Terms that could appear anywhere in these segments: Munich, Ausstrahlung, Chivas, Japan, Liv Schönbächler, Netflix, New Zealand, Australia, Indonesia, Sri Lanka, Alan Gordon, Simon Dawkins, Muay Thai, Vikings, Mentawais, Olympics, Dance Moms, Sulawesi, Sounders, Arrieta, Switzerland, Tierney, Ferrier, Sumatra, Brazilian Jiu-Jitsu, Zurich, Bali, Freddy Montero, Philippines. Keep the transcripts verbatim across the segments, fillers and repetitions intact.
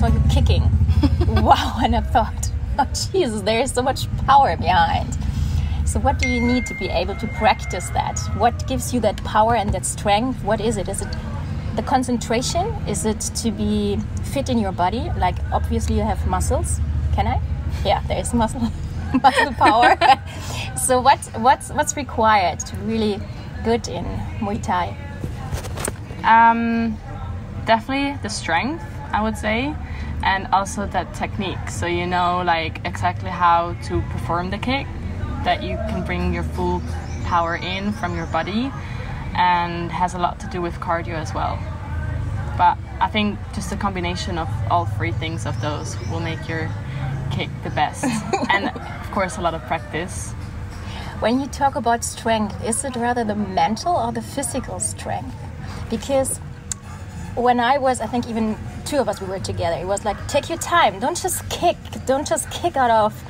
saw you kicking. Wow, and I thought, oh Jesus, there is so much power behind. So what do you need to be able to practice that? What gives you that power and that strength? What is it? Is it the concentration? Is it to be fit in your body? Like, obviously you have muscles. Can I? Yeah, there is muscle, muscle power. So what, what's, what's required to really good in Muay Thai? Um, definitely the strength, I would say, and also that technique. So you know, like, exactly how to perform the kick, that you can bring your full power in from your body, and has a lot to do with cardio as well. But I think just a combination of all three things of those will make your kick the best. And of course, a lot of practice. When you talk about strength, is it rather the mental or the physical strength? Because when I was, I think even two of us, we were together, it was like, take your time, don't just kick, don't just kick out of,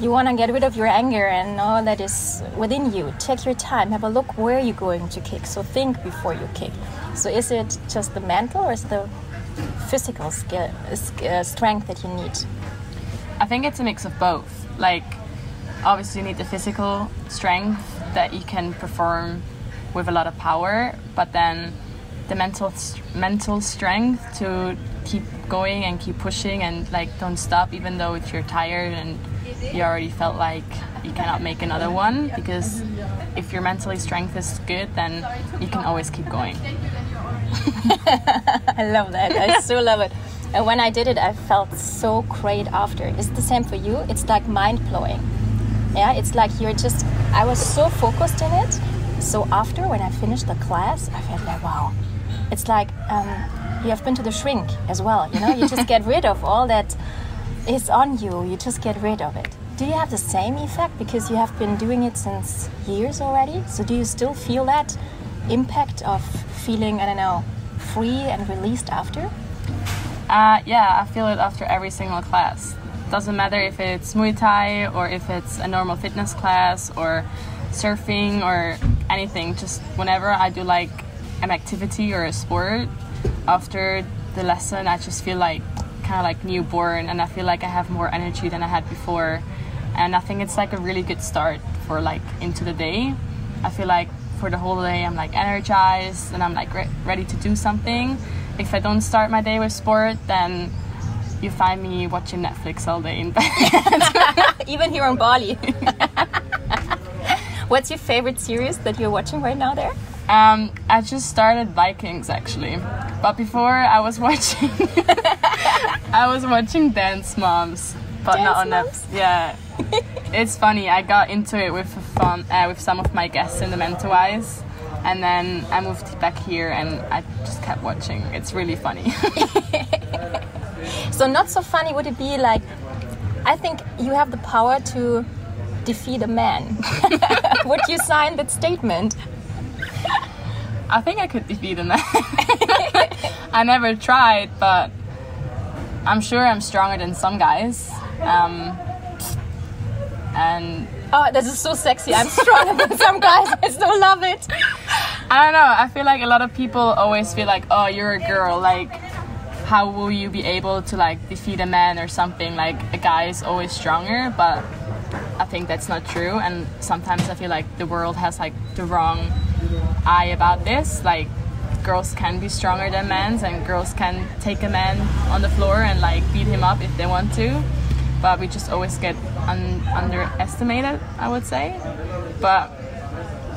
you want to get rid of your anger and all that is within you. Take your time, have a look where you're going to kick. So think before you kick. So is it just the mental or is it the physical skill, uh, strength that you need? I think it's a mix of both. Like, obviously you need the physical strength that you can perform with a lot of power, but then the mental mental strength to keep going and keep pushing and, like, don't stop even though if you're tired and you already felt like you cannot make another one, because if your mental strength is good, then you can always keep going. I love that. I so love it. And when I did it, I felt so great after. It's the same for you. It's like mind-blowing. Yeah, it's like you're just, I was so focused in it. So after, when I finished the class, I felt like, wow. It's like um, you have been to the shrink as well, you know? You just get rid of all that is on you. You just get rid of it. Do you have the same effect? Because you have been doing it since years already. So do you still feel that impact of feeling, I don't know, free and released after? Uh, yeah, I feel it after every single class. Doesn't matter if it's Muay Thai or if it's a normal fitness class or surfing or anything. Just whenever I do like an activity or a sport, after the lesson I just feel like kind of like newborn, and I feel like I have more energy than I had before. And I think it's like a really good start for like into the day. I feel like for the whole day I'm like energized and I'm like re ready to do something. If I don't start my day with sport, then you find me watching Netflix all day in bed. Even here in Bali. What's your favorite series that you're watching right now there? Um, I just started Vikings actually, but before I was watching, I was watching Dance Moms, but Dance not on Moms? That. Yeah, it's funny. I got into it with fun, uh, with some of my guests in the Mentawais, and then I moved back here and I just kept watching. It's really funny. So not so funny would it be like? I think you have the power to defeat a man. Would you sign that statement? I think I could defeat a man. I never tried, but I'm sure I'm stronger than some guys. Um, and oh, this is so sexy. I'm stronger than some guys. I still love it. I don't know. I feel like a lot of people always feel like, oh, you're a girl. Like, how will you be able to like defeat a man or something? Like, a guy is always stronger, but I think that's not true, and sometimes I feel like the world has like the wrong eye about this. Like, girls can be stronger than men, and girls can take a man on the floor and like beat him up if they want to, but we just always get un underestimated, I would say. But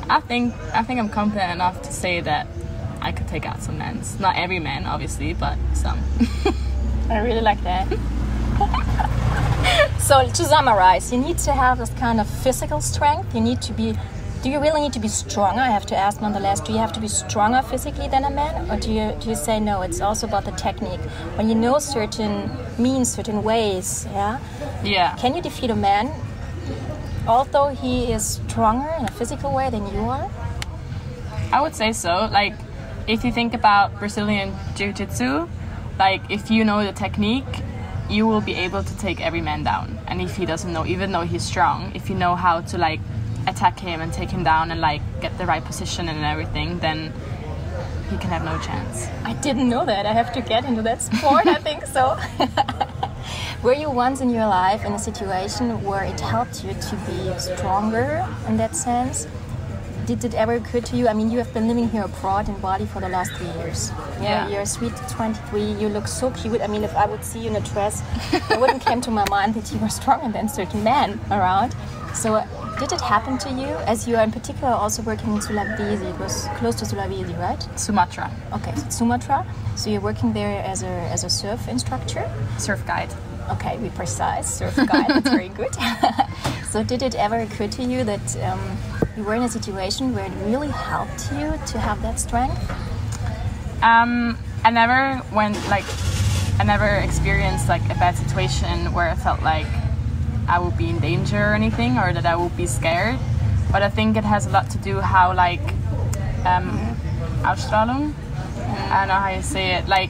I think I think I'm confident enough to say that I could take out some men. Not every man, obviously, but some. I really like that. So to summarize, you need to have this kind of physical strength. You need to be, do you really need to be stronger? I have to ask nonetheless, do you have to be stronger physically than a man? Or do you, do you say, no, it's also about the technique? When you know certain means, certain ways, yeah? Yeah. Can you defeat a man, although he is stronger in a physical way than you are? I would say so. Like, if you think about Brazilian Jiu-Jitsu, like, if you know the technique, you will be able to take every man down. And if he doesn't know, even though he's strong, if you know how to like attack him and take him down and like get the right position and everything, then you can have no chance. I didn't know that. I have to get into that sport, I think so. Were you once in your life in a situation where it helped you to be stronger in that sense? Did it ever occur to you? I mean, you have been living here abroad in Bali for the last three years. Yeah. You're, you're sweet twenty-three, you look so cute. I mean, if I would see you in a dress, it wouldn't come to my mind that you were stronger than certain men around. So did it happen to you? As you are in particular also working in Sulawesi, it was close to Sulawesi, right? Sumatra. Okay, so Sumatra. So you're working there as a, as a surf instructor? Surf guide. Okay, be precise, surf guide, that's very good. So did it ever occur to you that um, you were in a situation where it really helped you to have that strength? Um, I never went, like, I never experienced like a bad situation where I felt like I would be in danger or anything, or that I would be scared. But I think it has a lot to do how, like, um, Ausstrahlung, I don't know how you say it, like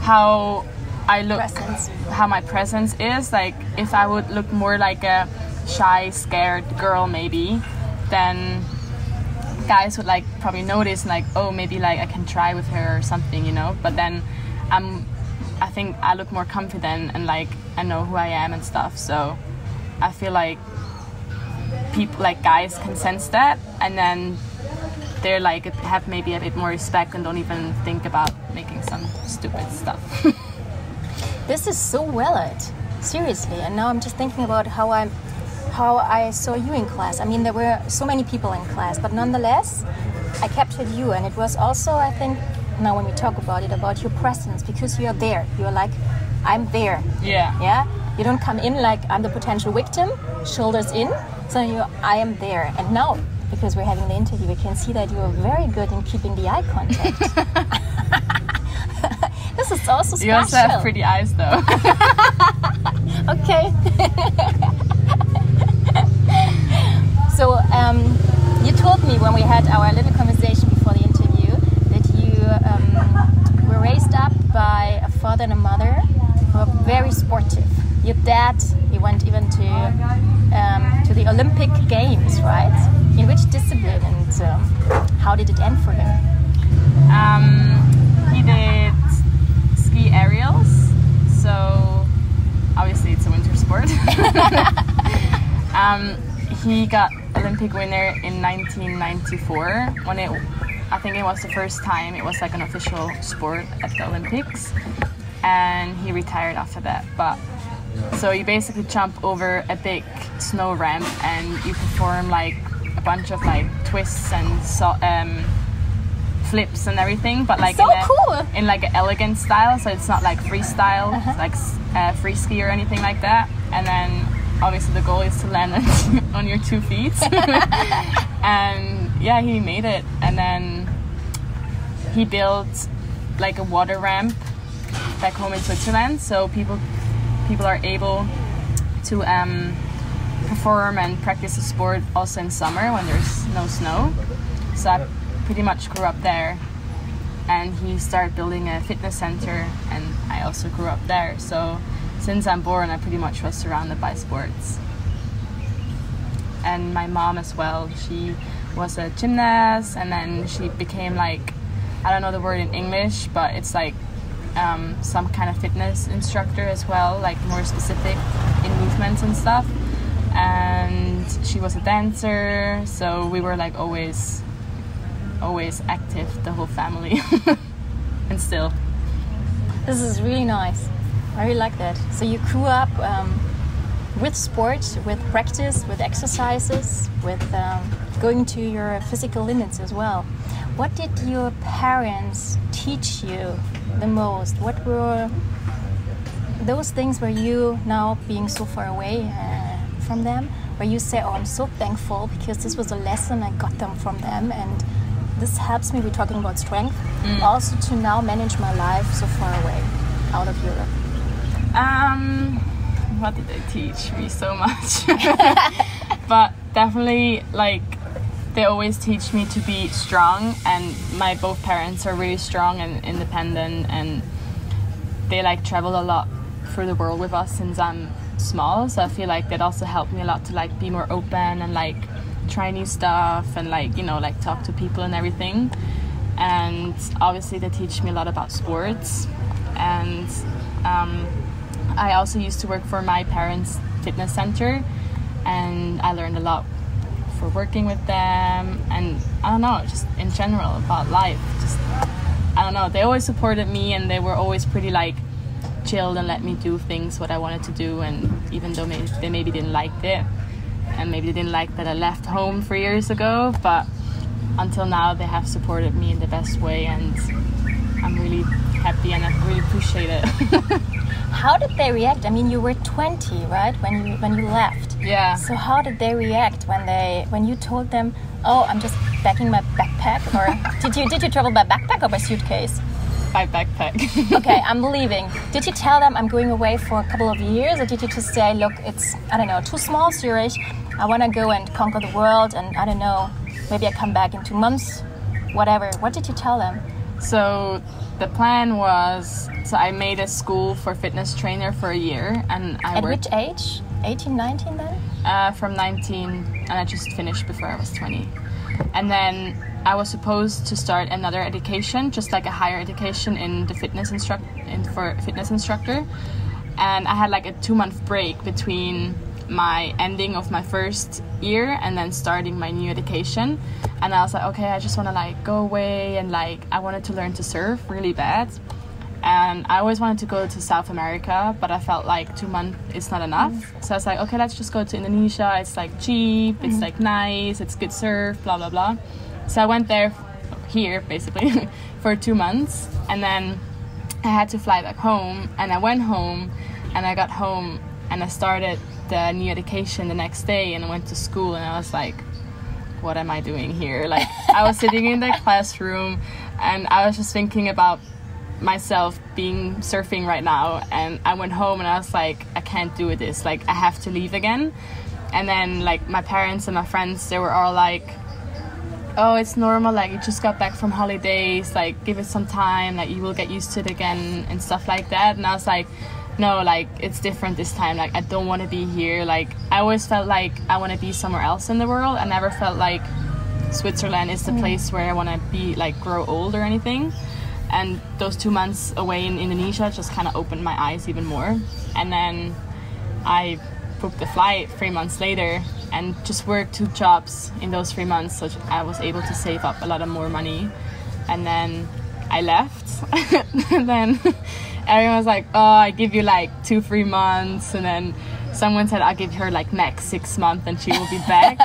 how I look, presence. How my presence is. Like, if I would look more like a shy, scared girl, maybe, then guys would like probably notice, like, oh, maybe like I can try with her or something, you know. But then I'm, I think I look more confident and like I know who I am and stuff. So I feel like people, like guys, can sense that, and then they're like have maybe a bit more respect and don't even think about making some stupid stuff. This is so valid, seriously. And now I'm just thinking about how I, how I saw you in class. I mean, there were so many people in class, but nonetheless, I captured you. And it was also, I think, now when we talk about it, about your presence, because you are there. You are like, I'm there. Yeah. Yeah. You don't come in like I'm the potential victim, shoulders in. So you, I am there. And now, because we're having the interview, we can see that you are very good in keeping the eye contact. This is also special. You also have pretty eyes, though. Okay. So um, you told me when we had our little conversation before the interview that you um, were raised up by a father and a mother who were very sportive. Your dad, he went even to um, to the Olympic Games, right? In which discipline, and uh, how did it end for him? Um, he did ski aerials, so obviously it's a winter sport. um, he got Olympic winner in nineteen ninety-four, when it, I think it was the first time it was like an official sport at the Olympics, and he retired after that. But so you basically jump over a big snow ramp and you perform like a bunch of like twists and so, um, flips and everything, but like so in, a, cool. in like an elegant style, so it's not like freestyle, uh -huh. it's like uh, free ski or anything like that. And then obviously the goal is to land on your two feet. And yeah, he made it. And then he built like a water ramp back home in Switzerland, so people people are able to um, perform and practice the sport also in summer when there's no snow. So I pretty much grew up there, and he started building a fitness center, and I also grew up there. So since I'm born, I pretty much was surrounded by sports. And my mom as well, she was a gymnast, and then she became like, I don't know the word in English, but it's like um, some kind of fitness instructor as well, like more specific in movements and stuff. And she was a dancer, so we were like always always active, the whole family. And still, this is really nice. I really like that. So you grew up um, with sport, with practice, with exercises, with um, going to your physical limits as well. What did your parents teach you the most? What were those things where you, now being so far away uh, from them, where you say, oh, I'm so thankful because this was a lesson I got them from them, and this helps me, we're talking about strength, mm. also to now manage my life so far away, out of Europe? Um, what did they teach me so much? But definitely, like, they always teach me to be strong, and my both parents are really strong and independent, and they, like, travel a lot through the world with us since I'm small, so I feel like that also helped me a lot to, like, be more open and, like, try new stuff and, like, you know, like talk to people and everything. and obviously they teach me a lot about sports. And um, I also used to work for my parents' fitness center, and I learned a lot for working with them, and I don't know, just in general about life. Just, I don't know, they always supported me, and they were always pretty like chilled and let me do things what I wanted to do. And even though maybe, they maybe didn't like it, and maybe they didn't like that I left home three years ago, but until now they have supported me in the best way, and I'm really happy and I really appreciate it. How did they react? I mean, you were twenty, right, when you when you left? Yeah. So how did they react when they when you told them, oh, I'm just packing my backpack? Or did you did you travel by backpack or by suitcase? By backpack. Okay, I'm leaving. Did you tell them I'm going away for a couple of years, or did you just say, look, it's, I don't know, too small, Zurich. I want to go and conquer the world, and I don't know, maybe I come back in two months, whatever. What did you tell them? So the plan was, so I made a school for fitness trainer for a year, and I At worked... At which age? eighteen, nineteen then? Uh, from nineteen, and I just finished before I was twenty. And then I was supposed to start another education, just like a higher education in the fitness instruct in for fitness instructor. And I had like a two-month break between my ending of my first year and then starting my new education. And I was like, okay, I just want to like go away, and like I wanted to learn to surf really bad, and I always wanted to go to South America, but I felt like two months is not enough. Mm. So I was like, okay, let's just go to Indonesia, it's like cheap, mm. it's like nice, it's good surf, blah blah blah. So I went there here basically for two months, and then I had to fly back home, and I went home, and I got home, and I started the new education the next day, and I went to school, and I was like, what am I doing here? Like, I was sitting in the classroom, and I was just thinking about myself being surfing right now, and I went home, and I was like, I can't do this, like I have to leave again. And then like my parents and my friends, they were all like, oh, it's normal, like you just got back from holidays, like give it some time, like you will get used to it again and stuff like that. And I was like, no, like it's different this time, like I don't want to be here. Like I always felt like I want to be somewhere else in the world. I never felt like Switzerland is the mm. place where I want to be, like grow old or anything. And those two months away in Indonesia just kind of opened my eyes even more. And then I booked the flight three months later and just worked two jobs in those three months, so I was able to save up a lot of more money. And then I left and then everyone was like, oh, I give you like two, three months. And then someone said, I'll give her like max six months and she will be back.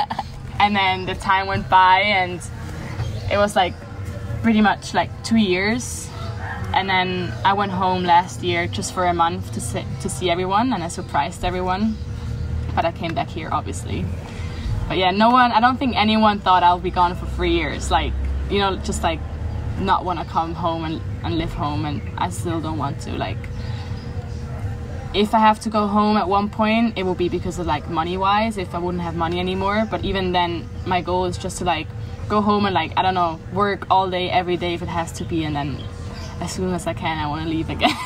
And then the time went by and it was like pretty much like two years. And then I went home last year just for a month to see, to see everyone, and I surprised everyone. But I came back here, obviously. But yeah, no one, I don't think anyone thought I'll be gone for three years. Like, you know, just like not want to come home and and live home, and I still don't want to. Like, if I have to go home at one point, it will be because of like money wise, if I wouldn't have money anymore. But even then, my goal is just to like go home and like, I don't know, work all day every day if it has to be, and then as soon as I can, I want to leave again.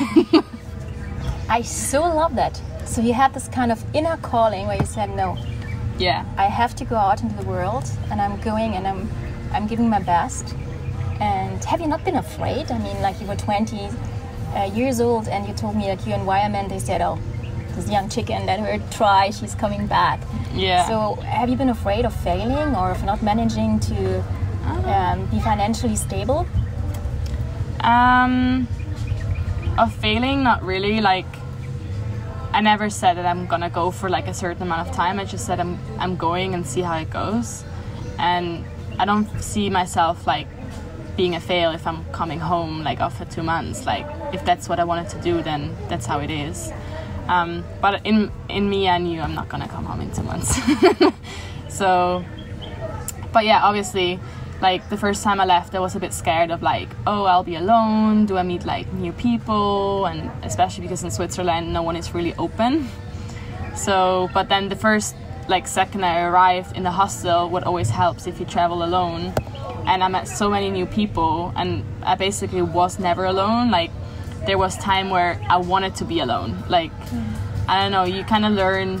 I so love that. So you had this kind of inner calling where you said, no, yeah, I have to go out into the world, and I'm going, and I'm I'm giving my best. And have you not been afraid? I mean, like you were twenty uh, years old, and you told me like your environment, they said, oh, this young chicken, let her try, she's coming back. Yeah. So have you been afraid of failing or of not managing to um, be financially stable? Um, of failing, not really. Like, I never said that I'm gonna go for like a certain amount of time. I just said I'm I'm going and see how it goes. And I don't see myself like being a fail if I'm coming home like after two months. Like, if that's what I wanted to do, then that's how it is. Um, but in in me, I knew I'm not gonna come home in two months. So, but yeah, obviously, like the first time I left, I was a bit scared of like, oh, I'll be alone. Do I meet like new people? And especially because in Switzerland, no one is really open. So, but then the first like second I arrived in the hostel, what always helps if you travel alone. And I met so many new people, and I basically was never alone. Like, there was time where I wanted to be alone. Like, I don't know, you kind of learn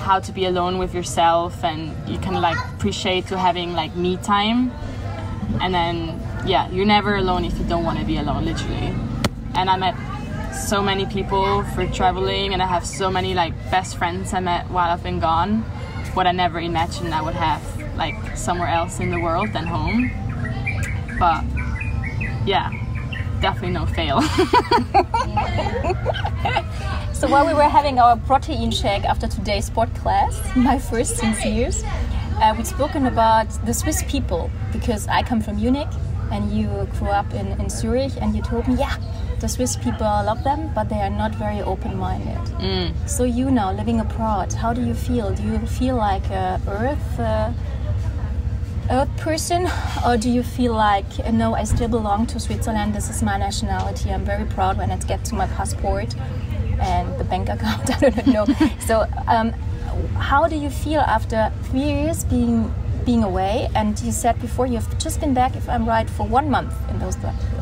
how to be alone with yourself, and you kind of like appreciate to having like me time. And then yeah, you're never alone if you don't want to be alone, literally. And I met so many people for traveling, and I have so many like best friends I met while I've been gone, what I never imagined I would have like somewhere else in the world than home. But yeah, definitely no fail. So while we were having our protein shake after today's sport class, my first since years, uh, we've spoken about the Swiss people, because I come from Munich and you grew up in, in Zurich, and you told me, yeah, the Swiss people, love them, but they are not very open-minded. Mm. So you now, living abroad, how do you feel? Do you feel like an earth, uh, earth person? Or do you feel like, no, I still belong to Switzerland, this is my nationality, I'm very proud when I get to my passport and the bank account, I don't know. So um, how do you feel after three years being being away? And you said before you've just been back, if I'm right, for one month in those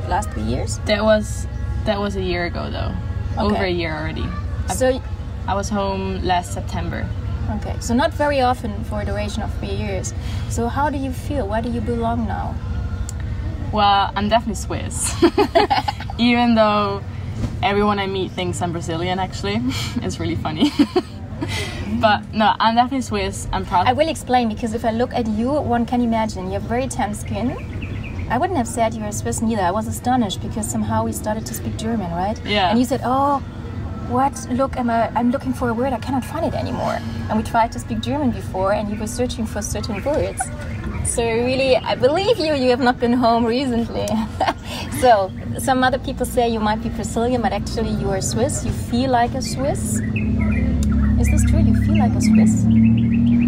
last three years? That was... That was a year ago though, okay. Over a year already. I, so I was home last September. Okay, so not very often for a duration of three years. So how do you feel? Where do you belong now? Well, I'm definitely Swiss. Even though everyone I meet thinks I'm Brazilian actually. It's really funny. But no, I'm definitely Swiss. I'm proud. I will explain, because if I look at you, one can imagine you have very tan skin. I wouldn't have said you were Swiss neither. I was astonished because somehow we started to speak German, right? Yeah. And you said, oh, what? Look, I'm, a, I'm looking for a word. I cannot find it anymore. And we tried to speak German before, and you were searching for certain words. So really, I believe you. You have not been home recently. So some other people say you might be Brazilian, but actually you are Swiss. You feel like a Swiss. Is this true? You feel like a Swiss?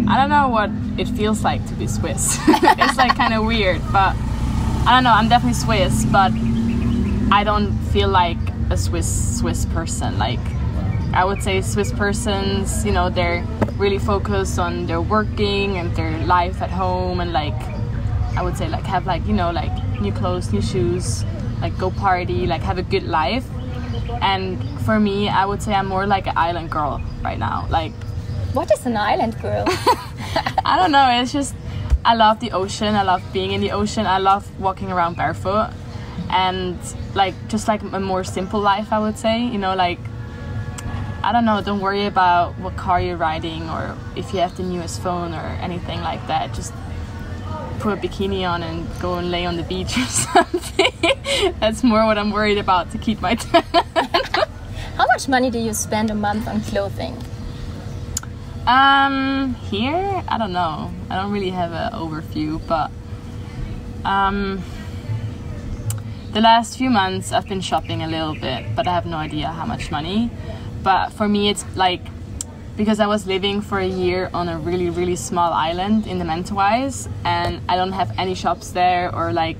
I don't know what it feels like to be Swiss. It's like kind of weird, but... I don't know, I'm definitely Swiss, but I don't feel like a Swiss Swiss person. Like, I would say Swiss persons, you know, they're really focused on their working and their life at home, and like, I would say like have like, you know, like new clothes, new shoes, like go party, like have a good life. And for me, I would say I'm more like an island girl right now. Like, what is an island girl? I don't know, it's just, I love the ocean, I love being in the ocean, I love walking around barefoot, and like just like a more simple life, I would say, you know, like, I don't know, don't worry about what car you're riding or if you have the newest phone or anything like that. Just put a bikini on and go and lay on the beach or something. That's more what I'm worried about to keep my tan. How much money do you spend a month on clothing? Um, here? I don't know. I don't really have an overview, but um, the last few months I've been shopping a little bit, but I have no idea how much money. But for me it's like, because I was living for a year on a really, really small island in the Mentawais, and I don't have any shops there or like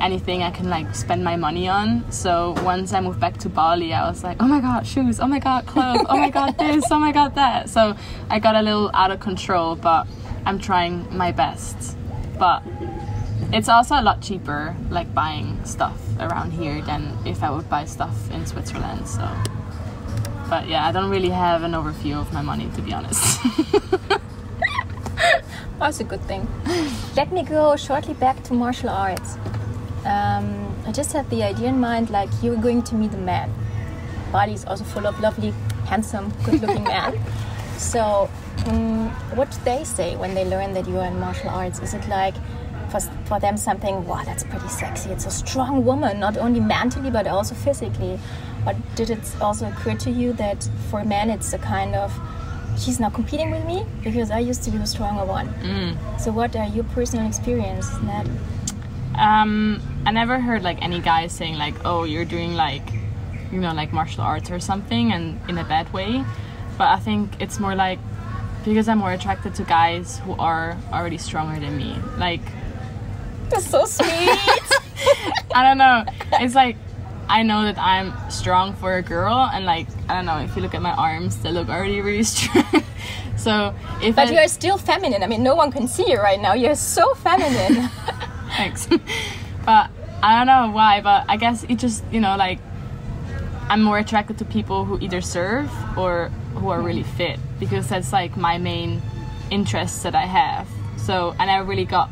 anything I can like spend my money on. So once I moved back to Bali, I was like, oh my god, shoes, oh my god, clothes, oh my god, this, oh my god, that. So I got a little out of control, but I'm trying my best. But it's also a lot cheaper, like buying stuff around here than if I would buy stuff in Switzerland. So, but yeah, I don't really have an overview of my money, to be honest. That's a good thing. Let me go shortly back to martial arts. Um, I just had the idea in mind, like, you're going to meet a man. Bali is also full of lovely, handsome, good-looking men. So, um, what do they say when they learn that you are in martial arts? Is it like, for, for them, something, wow, that's pretty sexy, it's a strong woman, not only mentally, but also physically? Or did it also occur to you that, for men, it's a kind of, she's not competing with me, because I used to be the stronger one? Mm. So what are your personal experiences in that? Um, I never heard like any guy saying like, oh, you're doing like, you know, like martial arts or something, and in a bad way. But I think it's more like, because I'm more attracted to guys who are already stronger than me. Like, that's so sweet. I don't know. It's like, I know that I'm strong for a girl, and like, I don't know, if you look at my arms, they look already really strong. So if But I... you are still feminine. I mean, no one can see you right now. You're so feminine. Thanks. But I don't know why, but I guess it just, you know, like, I'm more attracted to people who either serve or who are really fit, because that's like my main interests that I have. So, and I really got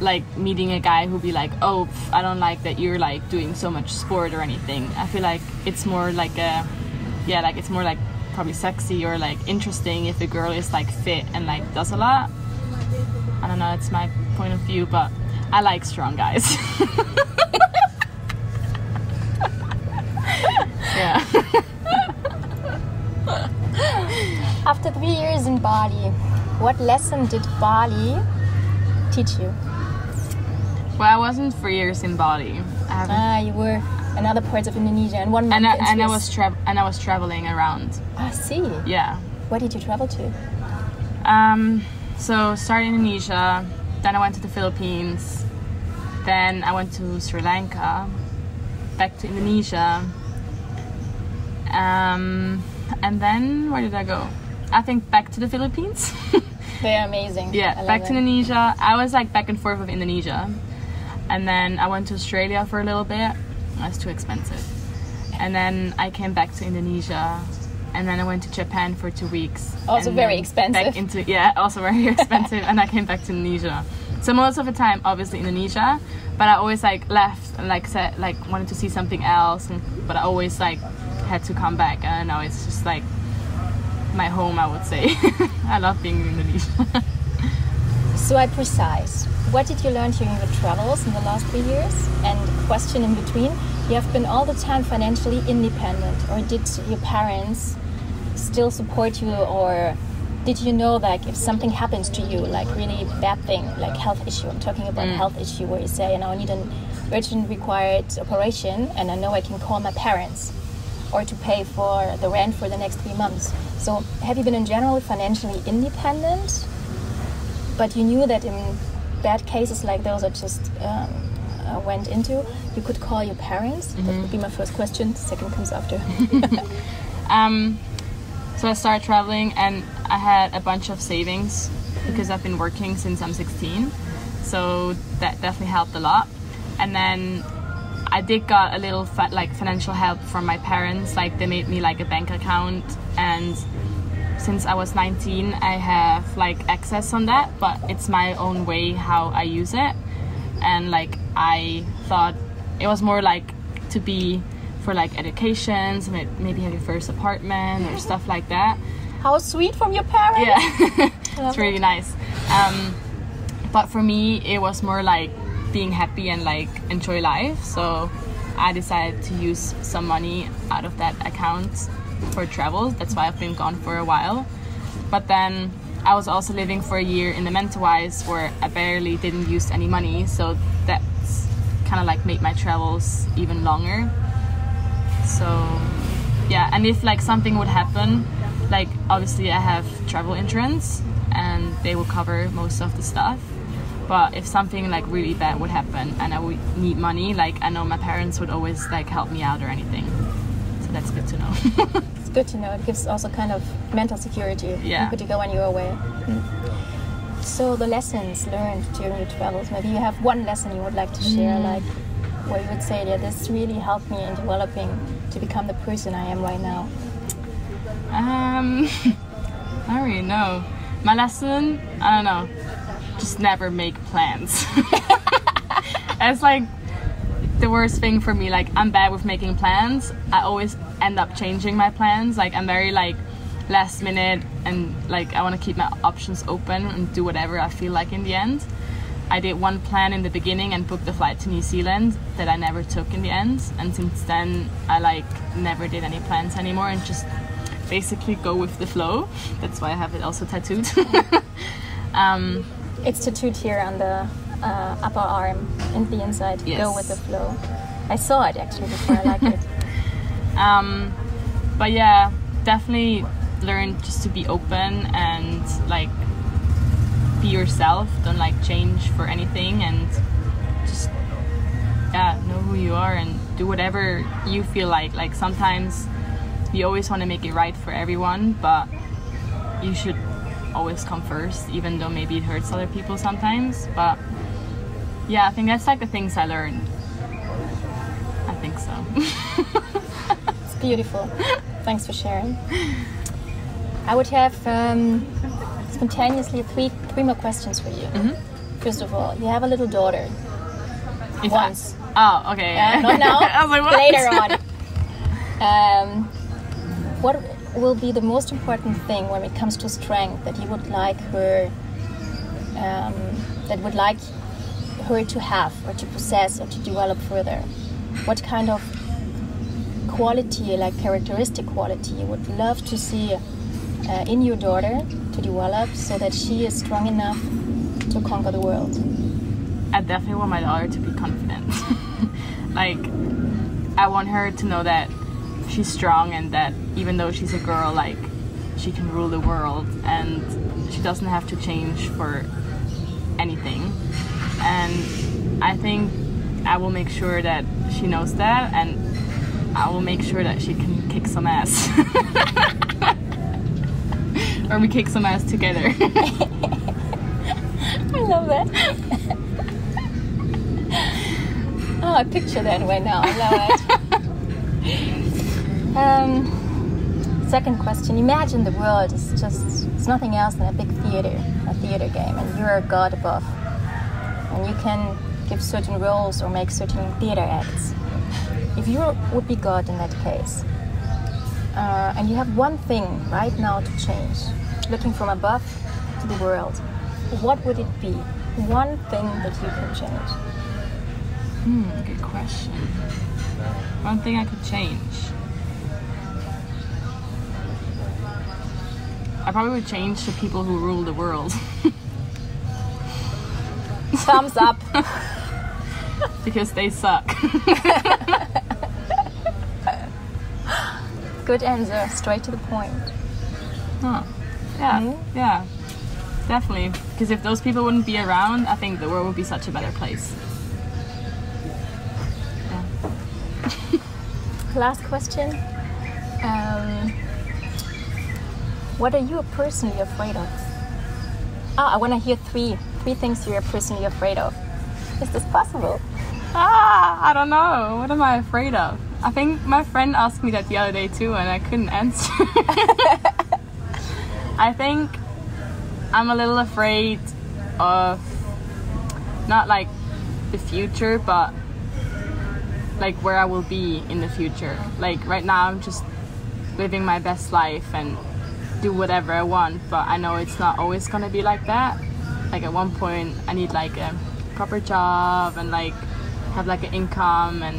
like meeting a guy who'd be like, oh, pff, I don't like that you're like doing so much sport or anything. I feel like it's more like a, yeah, like it's more like probably sexy or like interesting if a girl is like fit and like does a lot. I don't know, it's my point of view, but I like strong guys. Yeah. After three years in Bali, what lesson did Bali teach you? Well, I wasn't three years in Bali. Ah, you were in other parts of Indonesia and one month. And I, and I was tra- and I was traveling around. I see. Yeah. Where did you travel to? Um, so started in Indonesia, then I went to the Philippines, then I went to Sri Lanka, back to Indonesia. Um, and then where did I go? I think back to the Philippines. They're amazing. Yeah, back to Indonesia. I was like back and forth with Indonesia. And then I went to Australia for a little bit. That's too expensive. And then I came back to Indonesia. And then I went to Japan for two weeks. Also very expensive. Back into, yeah, also very expensive. And I came back to Indonesia. So most of the time, obviously Indonesia. But I always like left and like set, like wanted to see something else. And, but I always like had to come back. And now it's just like my home, I would say. I love being in Indonesia. So I precise. What did you learn during your travels in the last three years? And question in between, you have been all the time financially independent, or did your parents still support you, or did you know like if something happens to you, like really bad thing, like health issue, I'm talking about mm. health issue where you say, you know, I need an urgent required operation and I know I can call my parents or to pay for the rent for the next three months. So have you been in general financially independent, but you knew that in bad cases like those I just um, uh, went into, you could call your parents? Mm-hmm. That would be my first question, second comes after. um, so I started traveling and I had a bunch of savings because I've been working since I'm sixteen. So that definitely helped a lot. And then I did got a little fa- like financial help from my parents. Like they made me like a bank account, and since I was nineteen I have like access on that, but it's my own way how I use it. And like I thought it was more like to be for like education, so maybe have your first apartment or stuff like that. How sweet from your parents. Yeah. It's really nice. Um, but for me it was more like being happy and like enjoy life, so I decided to use some money out of that account for travels. That's why I've been gone for a while. But then I was also living for a year in the Mentawais where I barely didn't use any money, so that's kind of like made my travels even longer. So yeah, and if like something would happen, like obviously I have travel insurance and they will cover most of the stuff. But if something like really bad would happen and I would need money, like I know my parents would always like help me out or anything. So that's good to know. It's good to know. It gives also kind of mental security. Yeah. Good to go when you're away. Mm. So the lessons learned during your travels, maybe you have one lesson you would like to share, mm. like where you would say, yeah, this really helped me in developing to become the person I am right now. Um, I don't really know. My lesson, I don't know. Just never make plans. It's like the worst thing for me. Like I'm bad with making plans. I always end up changing my plans. Like I'm very like last minute, and like I want to keep my options open and do whatever I feel like in the end. I did one plan in the beginning and booked the flight to New Zealand that I never took in the end, and since then I like never did any plans anymore and just basically go with the flow. That's why I have it also tattooed. um It's tattooed here on the uh, upper arm and the inside. Yes. Go with the flow. I saw it actually before. I liked it. Um, but yeah, definitely learn just to be open and like be yourself. Don't like change for anything, and just yeah, know who you are and do whatever you feel like. Like sometimes you always want to make it right for everyone, but you should always come first, even though maybe it hurts other people sometimes. But yeah, I think that's like the things I learned. I think so. It's beautiful. Thanks for sharing. I would have um, spontaneously three three more questions for you. Mm-hmm. First of all, you have a little daughter. If once. I, oh, okay. Uh, not now. Like, later on. Um, what will be the most important thing when it comes to strength that you would like her, um, that would like her to have or to possess or to develop further? What kind of quality, like characteristic quality, you would love to see uh, in your daughter to develop so that she is strong enough to conquer the world? I definitely want my daughter to be confident. Like, I want her to know that she's strong and that even though she's a girl, like, she can rule the world and she doesn't have to change for anything. And I think I will make sure that she knows that, and I will make sure that she can kick some ass. Or we kick some ass together. I love that. Oh, I picture that right now. I love it. um, second question. Imagine the world is just, it's nothing else than a big theater, a theater game, and you're a god above. And you can give certain roles or make certain theater acts. If you would be God in that case, uh, and you have one thing right now to change, looking from above to the world, what would it be? One thing that you can change? Hmm, good question. One thing I could change. I probably would change the people who rule the world. Thumbs up. Because they suck. Good answer. Straight to the point. Huh. Yeah, mm-hmm. yeah. Definitely. Because if those people wouldn't be around, I think the world would be such a better place. Last question. Um, what are you personally afraid of? Ah, I want to hear three. Three things you're personally afraid of. Is this possible? Ah, I don't know. What am I afraid of? I think my friend asked me that the other day too, and I couldn't answer. I think I'm a little afraid of, not like the future, but like where I will be in the future. Like right now I'm just living my best life and do whatever I want, but I know it's not always gonna be like that. Like at one point I need like a proper job and like have like an income, and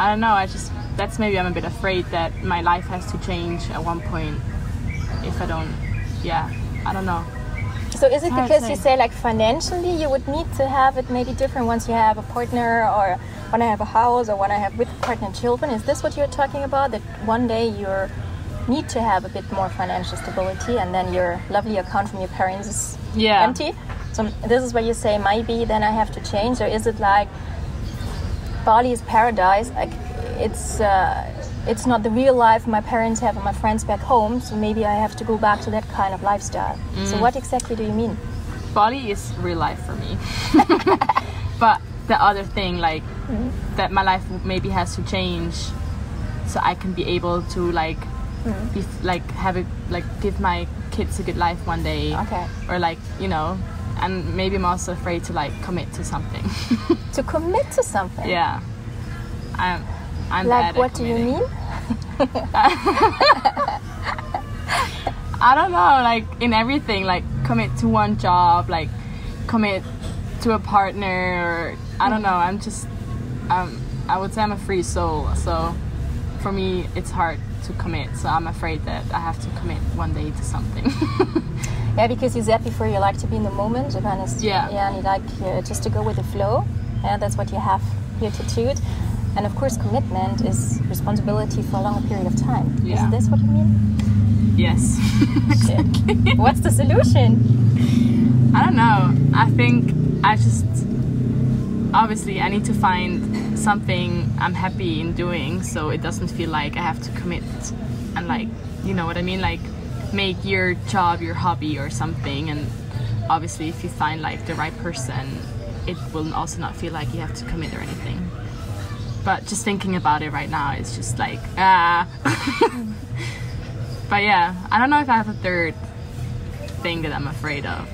I don't know, I just, that's maybe I'm a bit afraid that my life has to change at one point if I don't, yeah, I don't know. So is it because you say like financially you would need to have it maybe different once you have a partner, or when I have a house, or when I have with partner and children? Is this what you're talking about? That one day you need to have a bit more financial stability, and then your lovely account from your parents is yeah. empty? So this is where you say, maybe then I have to change? Or is it like Bali is paradise, like it's, uh, it's not the real life my parents have and my friends back home, so maybe I have to go back to that kind of lifestyle. Mm. So what exactly do you mean? Bali is real life for me. But the other thing, like, mm-hmm. that my life maybe has to change so I can be able to like mm-hmm. be, like have it, like give my kids a good life one day, okay, or like, you know. And maybe I'm also afraid to like commit to something. To commit to something? Yeah. I'm, I'm like, bad what at do you mean? I don't know, like in everything, like commit to one job, like commit to a partner, or I don't know, I'm just, um, I would say I'm a free soul, so for me it's hard to commit, so I'm afraid that I have to commit one day to something. Yeah, because you said before you like to be in the moment, Japan is, yeah, yeah, and you like uh, just to go with the flow, yeah, that's what you have here to toot. And of course commitment is responsibility for a longer period of time, yeah. Isn't this what you mean? Yes. Exactly. What's the solution? I don't know, I think I just, obviously I need to find something I'm happy in doing, so it doesn't feel like I have to commit and like, you know what I mean, like make your job your hobby or something. And obviously if you find like the right person, it will also not feel like you have to commit or anything. But just thinking about it right now, it's just like, ah. But yeah, I don't know if I have a third thing that I'm afraid of.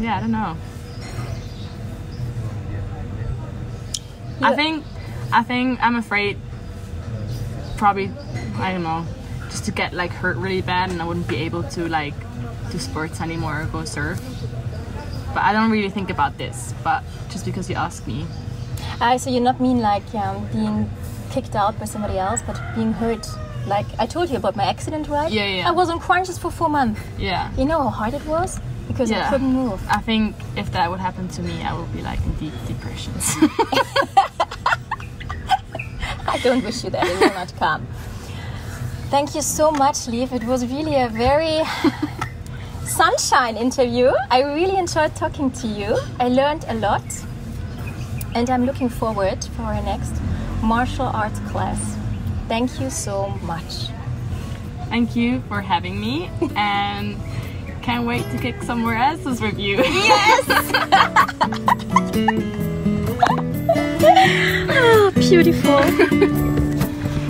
Yeah, I don't know. Yeah. I think, I think I'm afraid, probably, I don't know, just to get like hurt really bad and I wouldn't be able to like do sports anymore or go surf. But I don't really think about this, but just because you asked me. Ah, so you not mean like um, being kicked out by somebody else, but being hurt. Like I told you about my accident, right? Yeah, yeah. I was on crutches for four months. Yeah. You know how hard it was? Because yeah. I couldn't move. I think if that would happen to me, I would be like in deep depressions. I don't wish you that. It will not come. Thank you so much, Liv. It was really a very sunshine interview. I really enjoyed talking to you. I learned a lot. And I'm looking forward for our next martial arts class. Thank you so much. Thank you for having me. And can't wait to kick somewhere else with you. Yes! Oh, beautiful.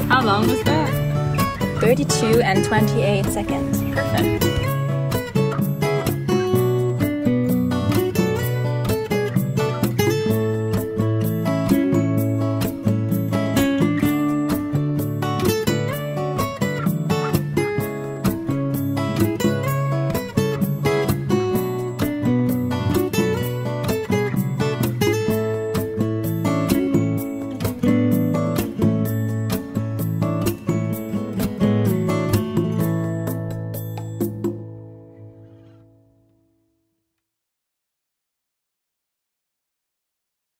How long was that? thirty-two and twenty-eight seconds. Perfect.